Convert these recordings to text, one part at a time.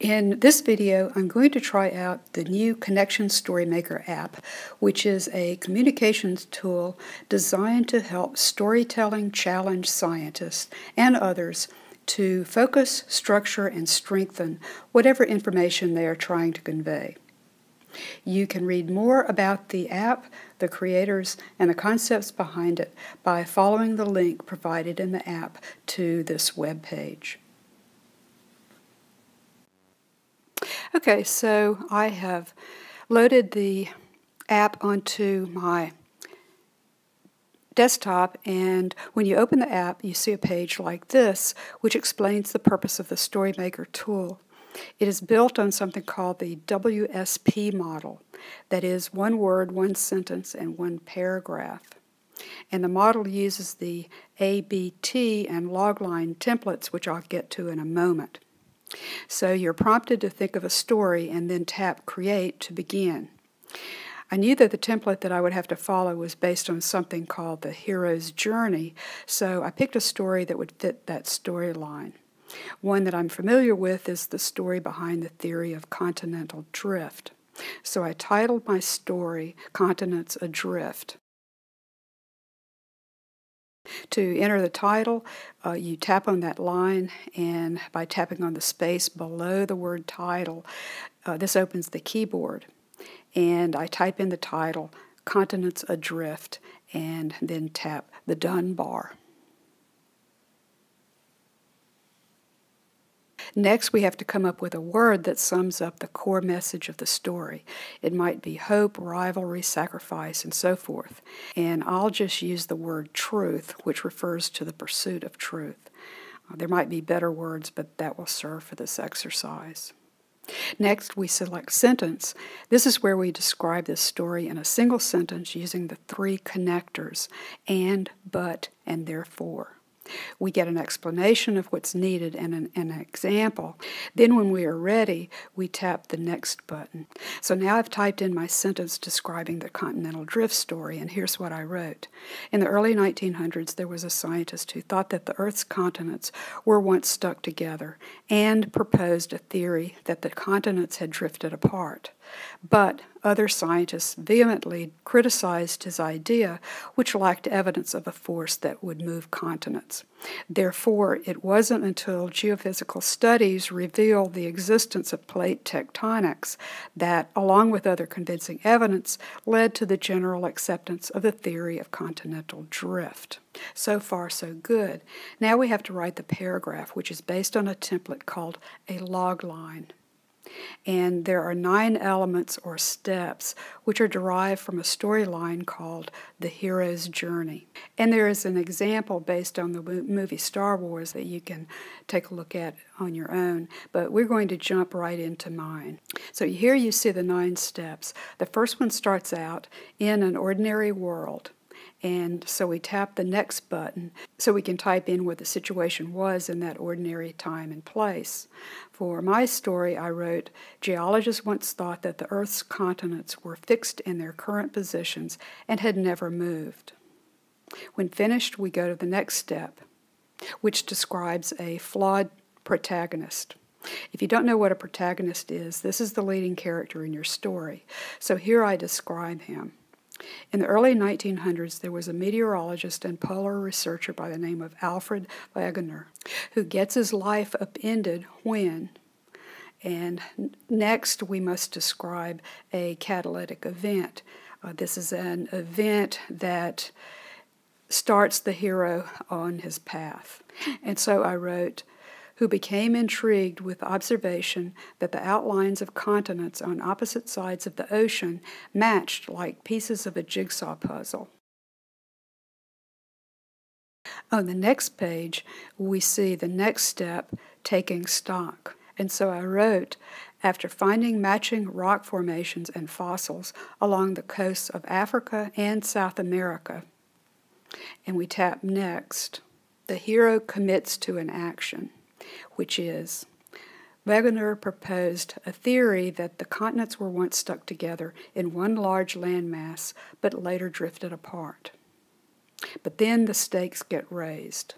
In this video, I'm going to try out the new Connection Storymaker app, which is a communications tool designed to help storytelling challenge scientists and others to focus, structure, and strengthen whatever information they are trying to convey. You can read more about the app, the creators, and the concepts behind it by following the link provided in the app to this web page. Okay, so I have loaded the app onto my desktop, and when you open the app, you see a page like this, which explains the purpose of the Storymaker tool. It is built on something called the WSP model. That is one word, one sentence, and one paragraph. And the model uses the ABT and logline templates, which I'll get to in a moment. So you're prompted to think of a story and then tap Create to begin. I knew that the template that I would have to follow was based on something called the Hero's Journey, so I picked a story that would fit that storyline. One that I'm familiar with is the story behind the theory of continental drift. So I titled my story, Continents Adrift. To enter the title, you tap on that line, and by tapping on the space below the word title, this opens the keyboard. And I type in the title, Continents Adrift, and then tap the Done bar. Next, we have to come up with a word that sums up the core message of the story. It might be hope, rivalry, sacrifice, and so forth. And I'll just use the word truth, which refers to the pursuit of truth. There might be better words, but that will serve for this exercise. Next, we select sentence. This is where we describe this story in a single sentence using the three connectors, and, but, and therefore. We get an explanation of what's needed and an example. Then when we are ready, we tap the Next button. So now I've typed in my sentence describing the continental drift story, and here's what I wrote. In the early 1900s, there was a scientist who thought that the Earth's continents were once stuck together and proposed a theory that the continents had drifted apart. But other scientists vehemently criticized his idea, which lacked evidence of a force that would move continents. Therefore, it wasn't until geophysical studies revealed the existence of plate tectonics that, along with other convincing evidence, led to the general acceptance of the theory of continental drift. So far, so good. Now we have to write the paragraph, which is based on a template called a logline. And there are 9 elements or steps which are derived from a storyline called the Hero's Journey. And there is an example based on the movie Star Wars that you can take a look at on your own, but we're going to jump right into mine. So here you see the 9 steps. The first one starts out in an ordinary world. And so we tap the Next button so we can type in what the situation was in that ordinary time and place. For my story, I wrote, geologists once thought that the Earth's continents were fixed in their current positions and had never moved. When finished, we go to the next step, which describes a flawed protagonist. If you don't know what a protagonist is, this is the leading character in your story. So here I describe him. In the early 1900s, there was a meteorologist and polar researcher by the name of Alfred Wegener, who gets his life upended when, and next we must describe a catalytic event. This is an event that starts the hero on his path. And so I wrote, who became intrigued with the observation that the outlines of continents on opposite sides of the ocean matched like pieces of a jigsaw puzzle. On the next page, we see the next step, taking stock. And so I wrote, after finding matching rock formations and fossils along the coasts of Africa and South America, and we tap Next, the hero commits to an action, which is, Wegener proposed a theory that the continents were once stuck together in one large landmass, but later drifted apart. But then the stakes get raised.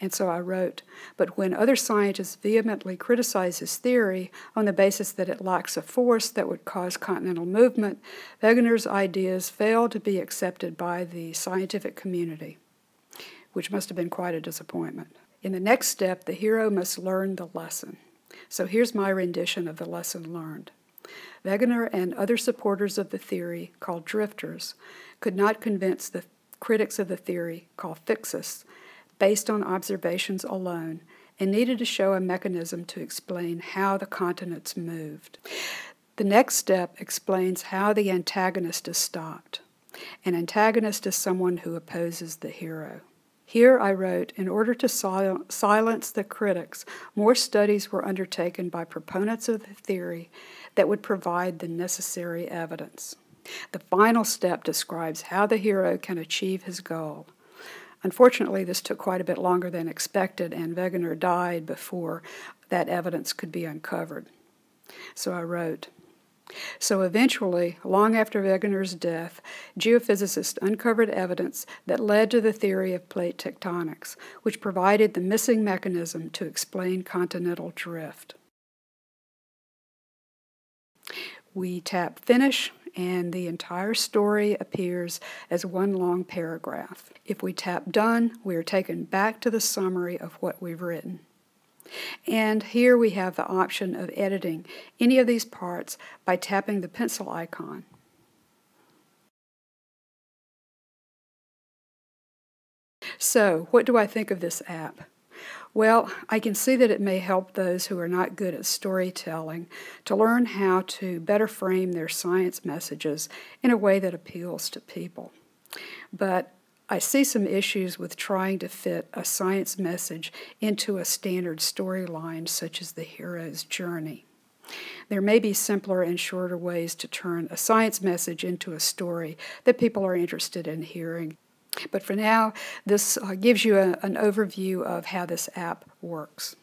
And so I wrote, but when other scientists vehemently criticize his theory on the basis that it lacks a force that would cause continental movement, Wegener's ideas fail to be accepted by the scientific community, which must have been quite a disappointment. In the next step, the hero must learn the lesson. So here's my rendition of the lesson learned. Wegener and other supporters of the theory, called drifters, could not convince the critics of the theory, called fixists, based on observations alone, and needed to show a mechanism to explain how the continents moved. The next step explains how the antagonist is stopped. An antagonist is someone who opposes the hero. Here, I wrote, in order to silence the critics, more studies were undertaken by proponents of the theory that would provide the necessary evidence. The final step describes how the hero can achieve his goal. Unfortunately, this took quite a bit longer than expected, and Wegener died before that evidence could be uncovered. So I wrote, so eventually, long after Wegener's death, geophysicists uncovered evidence that led to the theory of plate tectonics, which provided the missing mechanism to explain continental drift. We tap finish, and the entire story appears as one long paragraph. If we tap done, we are taken back to the summary of what we've written. And here we have the option of editing any of these parts by tapping the pencil icon. So, what do I think of this app? Well, I can see that it may help those who are not good at storytelling to learn how to better frame their science messages in a way that appeals to people. But I see some issues with trying to fit a science message into a standard storyline such as the hero's journey. There may be simpler and shorter ways to turn a science message into a story that people are interested in hearing. But for now, this gives you an overview of how this app works.